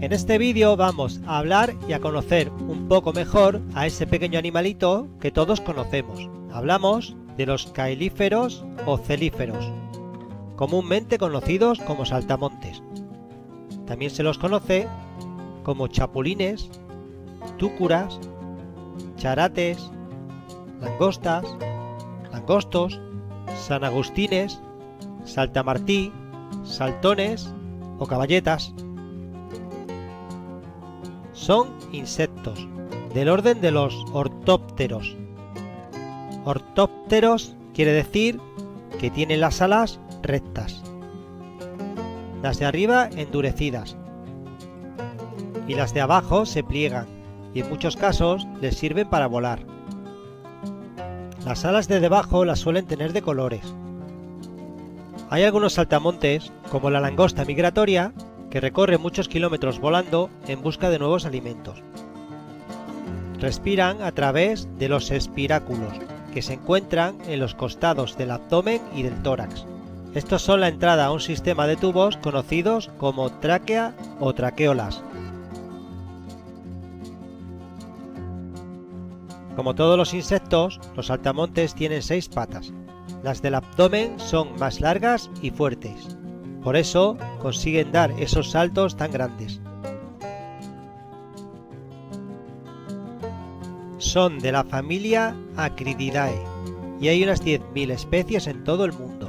En este vídeo vamos a hablar y a conocer un poco mejor a ese pequeño animalito que todos conocemos. Hablamos de los caelíferos o celíferos, comúnmente conocidos como saltamontes. También se los conoce como chapulines, túcuras, charates, langostas, langostos, sanagustines, saltamartí, saltones o caballetas. Son insectos del orden de los ortópteros. Ortópteros quiere decir que tienen las alas rectas, las de arriba endurecidas y las de abajo se pliegan y en muchos casos les sirven para volar. Las alas de debajo las suelen tener de colores. Hay algunos saltamontes, como la langosta migratoria, que recorre muchos kilómetros volando en busca de nuevos alimentos. Respiran a través de los espiráculos, que se encuentran en los costados del abdomen y del tórax. Estos son la entrada a un sistema de tubos conocidos como tráquea o tráqueolas. Como todos los insectos, los saltamontes tienen 6 patas. Las del abdomen son más largas y fuertes. Por eso consiguen dar esos saltos tan grandes. Son de la familia Acrididae y hay unas 10.000 especies en todo el mundo.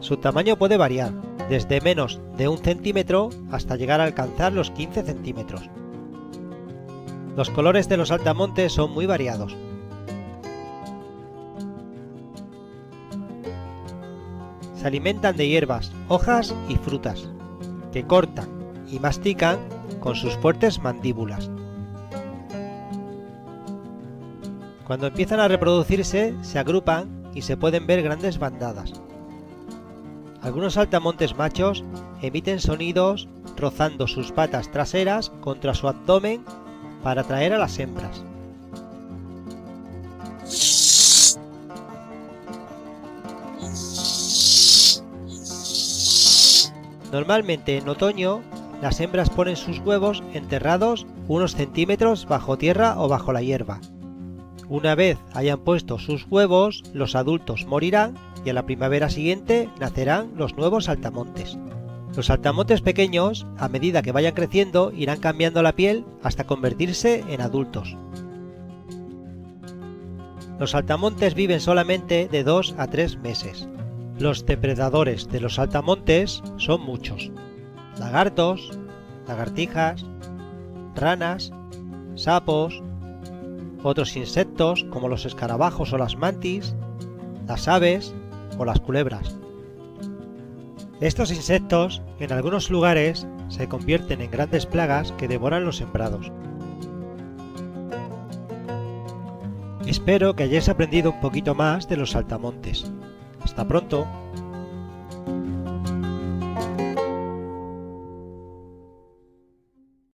Su tamaño puede variar, desde menos de 1 centímetro hasta llegar a alcanzar los 15 centímetros. Los colores de los saltamontes son muy variados. Se alimentan de hierbas, hojas y frutas, que cortan y mastican con sus fuertes mandíbulas. Cuando empiezan a reproducirse, se agrupan y se pueden ver grandes bandadas. Algunos saltamontes machos emiten sonidos rozando sus patas traseras contra su abdomen para atraer a las hembras. Normalmente en otoño, las hembras ponen sus huevos enterrados unos centímetros bajo tierra o bajo la hierba. Una vez hayan puesto sus huevos, los adultos morirán y a la primavera siguiente nacerán los nuevos saltamontes. Los saltamontes pequeños, a medida que vayan creciendo, irán cambiando la piel hasta convertirse en adultos. Los saltamontes viven solamente de 2 a 3 meses. Los depredadores de los saltamontes son muchos: lagartos, lagartijas, ranas, sapos, otros insectos como los escarabajos o las mantis, las aves o las culebras. Estos insectos en algunos lugares se convierten en grandes plagas que devoran los sembrados. Espero que hayáis aprendido un poquito más de los saltamontes. Hasta pronto.